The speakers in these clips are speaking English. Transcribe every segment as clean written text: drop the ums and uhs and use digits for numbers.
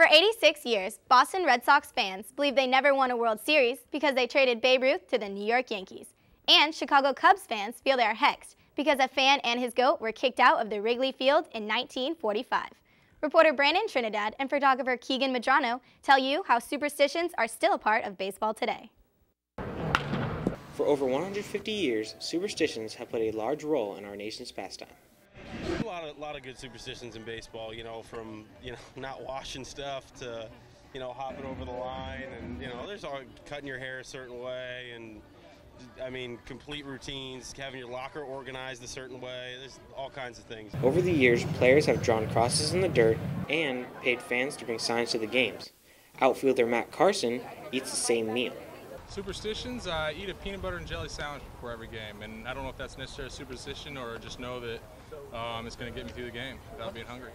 For 86 years, Boston Red Sox fans believe they never won a World Series because they traded Babe Ruth to the New York Yankees. And Chicago Cubs fans feel they are hexed because a fan and his goat were kicked out of the Wrigley Field in 1945. Reporter Brandon Trinidad and photographer Keegan Medrano tell you how superstitions are still a part of baseball today. For over 150 years, superstitions have played a large role in our nation's pastime. There's a lot of good superstitions in baseball, you know, from, you know, not washing stuff to, you know, hopping over the line, and, you know, there's all cutting your hair a certain way, and I mean, complete routines, having your locker organized a certain way. There's all kinds of things. Over the years, players have drawn crosses in the dirt and paid fans to bring signs to the games. Outfielder Matt Carson eats the same meal. Superstitions, I eat a peanut butter and jelly sandwich before every game, and I don't know if that's necessarily a superstition or just know that it's going to get me through the game without being hungry.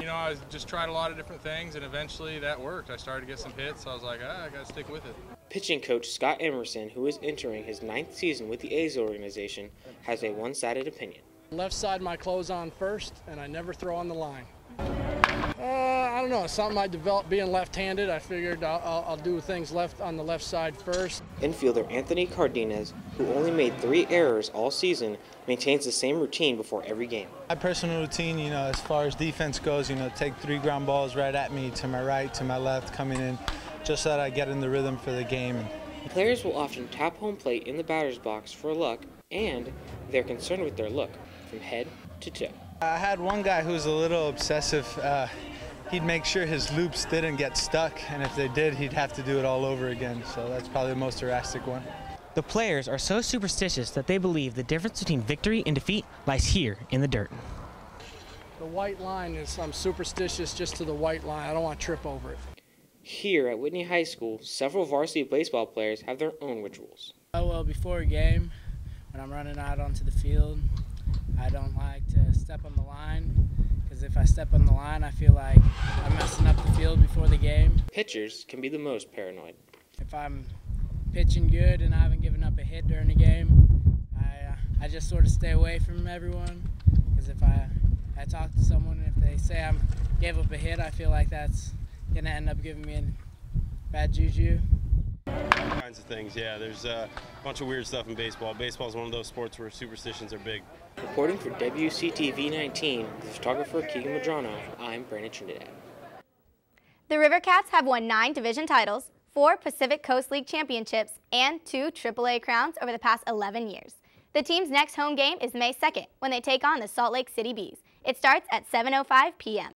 You know, I just tried a lot of different things, and eventually that worked. I started to get some hits, so I was like, I got to stick with it. Pitching coach Scott Emerson, who is entering his 9th season with the A's organization, has a one-sided opinion. Left side, my clothes on first, and I never throw on the line. I don't know, it's something I developed being left-handed. I figured I'll do things left on the left side first. Infielder Anthony Cardenas, who only made 3 errors all season, maintains the same routine before every game. My personal routine, you know, as far as defense goes, you know, take 3 ground balls right at me, to my right, to my left, coming in, just so that I get in the rhythm for the game. Players will often tap home plate in the batter's box for luck, and they're concerned with their look from head to toe. I had one guy who was a little obsessive. He'd make sure his loops didn't get stuck, and if they did, he'd have to do it all over again, so that's probably the most drastic one. The players are so superstitious that they believe the difference between victory and defeat lies here in the dirt. The white line is, I'm superstitious just to the white line. I don't want to trip over it. Here at Whitney High School, several varsity baseball players have their own rituals. Oh, well, before a game, when I'm running out onto the field, I don't like to step on the line, because if I step on the line, I feel like I'm messing up the field before the game. Pitchers can be the most paranoid. If I'm pitching good and I haven't given up a hit during the game, I just sort of stay away from everyone, because if I talk to someone and if they say I gave up a hit, I feel like that's going to end up giving me a bad juju. All kinds of things, yeah. There's a bunch of weird stuff in baseball. Baseball is one of those sports where superstitions are big. Reporting for WCTV19, the photographer Keegan Medrano, I'm Brandon Trinidad. The River Cats have won 9 division titles, 4 Pacific Coast League championships, and 2 AAA crowns over the past 11 years. The team's next home game is May 2nd, when they take on the Salt Lake City Bees. It starts at 7:05 p.m.